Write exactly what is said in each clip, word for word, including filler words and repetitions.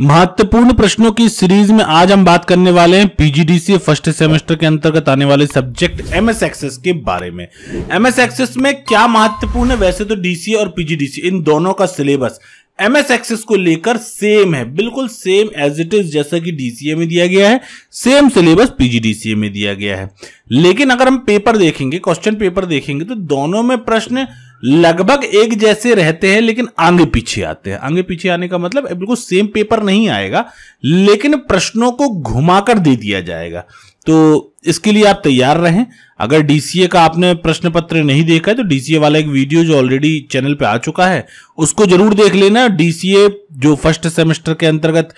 महत्वपूर्ण प्रश्नों की सीरीज में आज हम बात करने वाले हैं पीजीडीसीए फर्स्ट सेमेस्टर के अंतर्गत आने वाले सब्जेक्ट एमएस एक्सेस के बारे में। एमएस एक्सेस में क्या महत्वपूर्ण है? वैसे तो डीसीए और पीजीडीसीए इन दोनों का सिलेबस एमएस एक्सेस को लेकर सेम है, बिल्कुल सेम एज इट इज, जैसा कि डीसीए में दिया गया है सेम सिलेबस पीजीडीसीए में दिया गया है। लेकिन अगर हम पेपर देखेंगे, क्वेश्चन पेपर देखेंगे तो दोनों में प्रश्न लगभग एक जैसे रहते हैं, लेकिन आगे पीछे आते हैं। आगे पीछे आने का मतलब बिल्कुल सेम पेपर नहीं आएगा, लेकिन प्रश्नों को घुमाकर दे दिया जाएगा। तो इसके लिए आप तैयार रहें। अगर डीसीए का आपने प्रश्न पत्र नहीं देखा है तो डीसीए वाला एक वीडियो जो ऑलरेडी चैनल पे आ चुका है उसको जरूर देख लेना। डीसीए जो फर्स्ट सेमेस्टर के अंतर्गत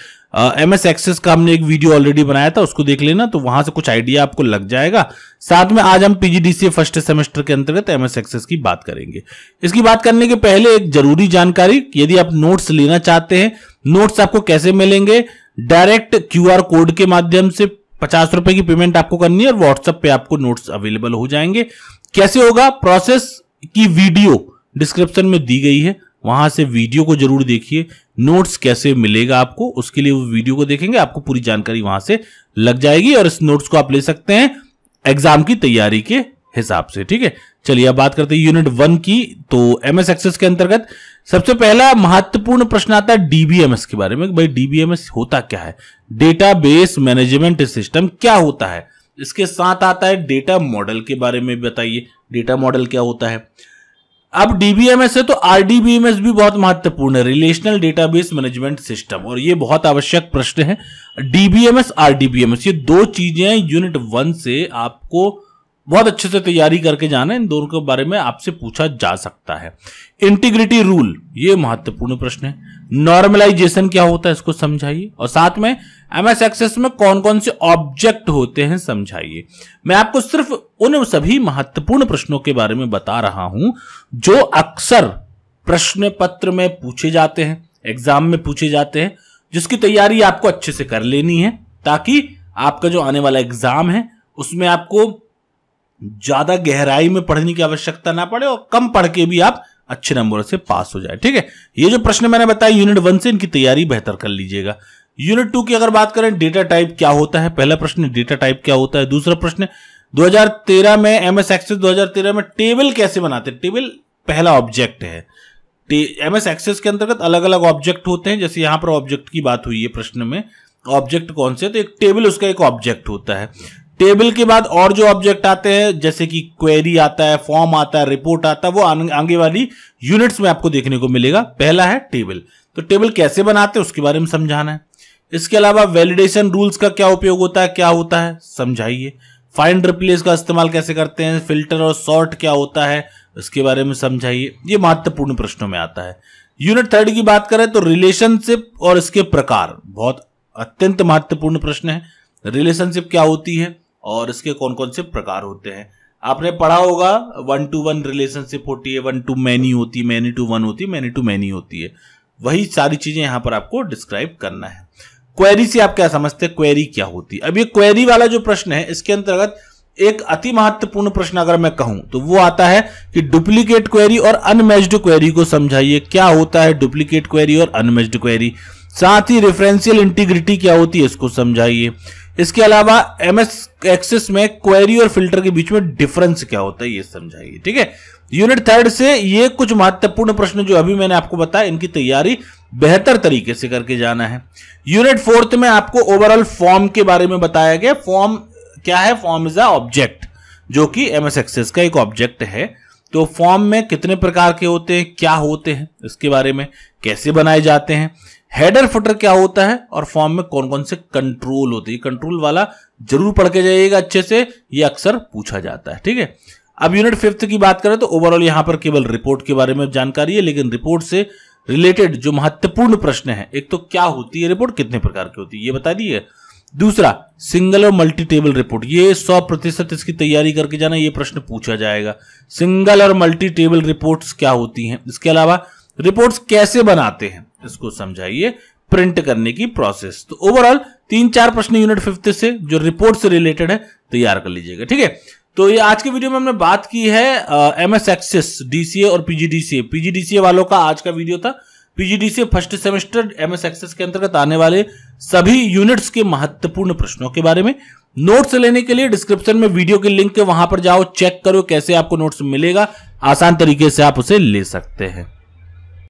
एमएस एक्सेस का हमने एक वीडियो ऑलरेडी बनाया था, उसको देख लेना, तो वहां से कुछ आइडिया आपको लग जाएगा। साथ में आज हम पीजीडीसीए फर्स्ट सेमेस्टर के अंतर्गत एमएस एक्सेस की बात करेंगे। इसकी बात करने के पहले एक जरूरी जानकारी, यदि आप नोट्स लेना चाहते हैं, नोट्स आपको कैसे मिलेंगे? डायरेक्ट क्यूआर कोड के माध्यम से पचास रुपए की पेमेंट आपको करनी है और व्हाट्सएप पे आपको नोट्स अवेलेबल हो जाएंगे। कैसे होगा? प्रोसेस की वीडियो डिस्क्रिप्शन में दी गई है, वहां से वीडियो को जरूर देखिए। नोट्स कैसे मिलेगा आपको, उसके लिए वो वीडियो को देखेंगे, आपको पूरी जानकारी वहां से लग जाएगी और इस नोट्स को आप ले सकते हैं एग्जाम की तैयारी के हिसाब से। ठीक है, चलिए अब बात करते हैं यूनिट वन की। तो एमएस एक्सेस के अंतर्गत सबसे पहला महत्वपूर्ण प्रश्न आता है डीबीएमएस के बारे में। भाई डीबीएमएस होता क्या है? डेटाबेस मैनेजमेंट सिस्टम क्या होता है? इसके साथ आता है डेटा मॉडल के बारे में, बताइए डेटा मॉडल क्या होता है। अब डीबीएमएस है तो आरडीबीएमएस भी बहुत महत्वपूर्ण है, रिलेशनल डेटाबेस मैनेजमेंट सिस्टम, और ये बहुत आवश्यक प्रश्न है। डीबीएमएस आरडीबीएमएस ये दो चीजें यूनिट वन से आपको बहुत अच्छे से तैयारी करके जाना है, इन दोनों के बारे में आपसे पूछा जा सकता है। इंटीग्रिटी रूल ये महत्वपूर्ण प्रश्न है। नॉर्मलाइजेशन क्या होता है इसको समझाइए, और साथ में एमएस एक्सेस में कौन कौन से ऑब्जेक्ट होते हैं समझाइए। मैं आपको सिर्फ उन सभी महत्वपूर्ण प्रश्नों के बारे में बता रहा हूं जो अक्सर प्रश्न पत्र में पूछे जाते हैं, एग्जाम में पूछे जाते हैं, जिसकी तैयारी आपको अच्छे से कर लेनी है ताकि आपका जो आने वाला एग्जाम है उसमें आपको ज्यादा गहराई में पढ़ने की आवश्यकता ना पड़े और कम पढ़ के भी आप अच्छे नंबरों से पास हो जाए। ठीक है, ये जो प्रश्न मैंने बताए यूनिट वन से, इनकी तैयारी बेहतर कर लीजिएगा। यूनिट टू की अगर बात करें, डेटा टाइप क्या होता है? पहला प्रश्न डेटा टाइप क्या होता है। दूसरा प्रश्न दो हज़ार तेरह में एमएस एक्सेस दो हज़ार तेरह में टेबल कैसे बनाते हैं? टेबल पहला ऑब्जेक्ट है। एमएस एक्सेस के अंतर्गत अलग अलग ऑब्जेक्ट होते हैं, जैसे यहां पर ऑब्जेक्ट की बात हुई है प्रश्न में, ऑब्जेक्ट कौन से, तो एक टेबल उसका एक ऑब्जेक्ट होता है। टेबल के बाद और जो ऑब्जेक्ट आते हैं जैसे कि क्वेरी आता है, फॉर्म आता है, रिपोर्ट आता है, वो आगे वाली यूनिट्स में आपको देखने को मिलेगा। पहला है टेबल, तो टेबल कैसे बनाते हैं उसके बारे में समझाना है। इसके अलावा वैलिडेशन रूल्स का क्या उपयोग होता है, क्या होता है समझाइए। फाइंड रिप्लेस का इस्तेमाल कैसे करते हैं, फिल्टर और सॉर्ट क्या होता है उसके बारे में समझाइए। ये महत्वपूर्ण प्रश्नों में आता है। यूनिट थर्ड की बात करें तो रिलेशनशिप और इसके प्रकार, बहुत अत्यंत महत्वपूर्ण प्रश्न है। रिलेशनशिप क्या होती है और इसके कौन कौन से प्रकार होते हैं आपने पढ़ा होगा। वन टू वन रिलेशनशिप होती है, वन टू मैनी होती है, मैनी टू वन होती है, मैनी टू मैनी होती है, वही सारी चीजें यहां पर आपको डिस्क्राइब करना है। क्वेरी से आप क्या समझते हैं, क्वेरी क्या होती है? अब ये क्वेरी वाला जो प्रश्न है इसके अंतर्गत एक अति महत्वपूर्ण प्रश्न अगर मैं कहूं तो वो आता है कि डुप्लीकेट क्वेरी और अनमैच्ड क्वेरी को समझाइए। क्या होता है डुप्लीकेट क्वेरी और अनमैच्ड क्वेरी? साथ ही रेफरेंशियल इंटीग्रिटी क्या होती है इसको समझाइए। इसके अलावा एमएस एक्सेस में क्वेरी और फिल्टर के बीच में डिफरेंस क्या होता है ये समझाइए। ठीक है, यूनिट थर्ड से ये कुछ महत्वपूर्ण प्रश्न जो अभी मैंने आपको बताया, इनकी तैयारी बेहतर तरीके से करके जाना है। यूनिट फोर्थ में आपको ओवरऑल फॉर्म के बारे में बताया गया। फॉर्म क्या है? फॉर्म इज अ ऑब्जेक्ट, जो कि एमएस एक्सेस का एक ऑब्जेक्ट है। तो फॉर्म में कितने प्रकार के होते हैं, क्या होते हैं इसके बारे में, कैसे बनाए जाते हैं। हेडर फुटर क्या होता है और फॉर्म में कौन कौन से कंट्रोल होते हैं, कंट्रोल वाला जरूर पढ़ के जाइएगा अच्छे से, ये अक्सर पूछा जाता है। ठीक है, अब यूनिट फिफ्थ की बात करें तो ओवरऑल यहां पर केवल रिपोर्ट के बारे में जानकारी है, लेकिन रिपोर्ट से रिलेटेड जो महत्वपूर्ण प्रश्न है, एक तो क्या होती है रिपोर्ट, कितने प्रकार की होती है ये बता दिए। दूसरा सिंगल और मल्टी टेबल रिपोर्ट, ये सौ प्रतिशत इसकी तैयारी करके जाना, ये प्रश्न पूछा जाएगा। सिंगल और मल्टी टेबल रिपोर्ट्स क्या होती हैं, इसके अलावा रिपोर्ट्स कैसे बनाते हैं इसको समझाइए, प्रिंट करने की प्रोसेस। तो ओवरऑल तीन चार प्रश्न यूनिट फिफ्थ से जो रिपोर्ट से रिलेटेड है तैयार कर लीजिएगा। ठीक है, तो ये आज के वीडियो में हमने बात की है एमएस एक्सेस, डीसीए और पीजीडीसीए। पीजीडीसीए वालों का आज का वीडियो था, PGDCA first semester MS Access के अंतर्गत आने वाले सभी यूनिट्स के महत्वपूर्ण प्रश्नों के बारे में। नोट्स लेने के लिए डिस्क्रिप्शन में वीडियो के लिंक के वहां पर जाओ, चेक करो कैसे आपको नोट्स मिलेगा, आसान तरीके से आप उसे ले सकते हैं।